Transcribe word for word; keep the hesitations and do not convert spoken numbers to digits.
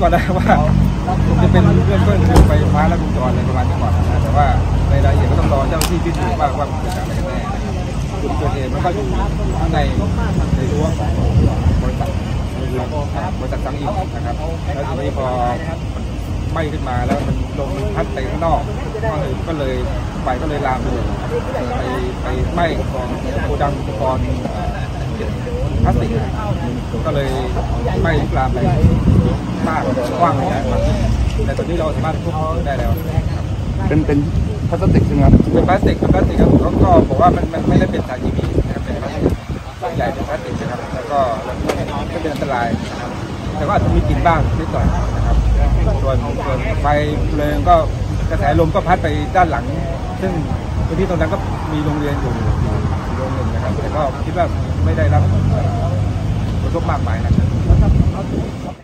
ก่อนนะว่าจะเป็นเรื่องต้นคือไฟฟ้าและวงจรอะไรประมาณนี้ก่อนนะแต่ว่าในรายละเอียดก็ต้องรอเจ้าที่พิสูจน์ว่าว่ามันเกิดจากอะไรกันแน่จุดเกิดเหตุมันก็อยู่ข้างในในรั้วของบริษัทบริษัทสังอินนะครับแล้วทีนี้พอไหม้ขึ้นมาแล้วมันลมพัดไปข้างนอกก็เลยไฟก็เลยลามไปไปไหม้โกดังอุปกรณ์พลาสติกก็เลยไหม้ลุกลามไปมากกว้างเลยนะครับแต่ตอนนี้เราสามารถควบคุมได้แล้วเป็นเป็นพลาสติกใช่ไหมครับเป็นพลาสติกเป็นพลาสติกครับเขาก็บอกว่ามันมันไม่ได้เป็นสารเคมีนะครับเป็นพลาสติกต้องใหญ่เป็นพลาสติกนะครับแล้วก็ไม่เป็นอันตรายแต่ก็อาจจะมีกลิ่นบ้างนิดหน่อยนะครับโดยส่วนไฟเพลิงก็กระแสลมก็พัดไปด้านหลังซึ่งพื้นที่ตรงนั้นก็มีโรงเรียนอยู่โรงหนึ่งนะครับแต่ก็คิดว่าไม่ได้รับผลกระทบมากมายนะครับ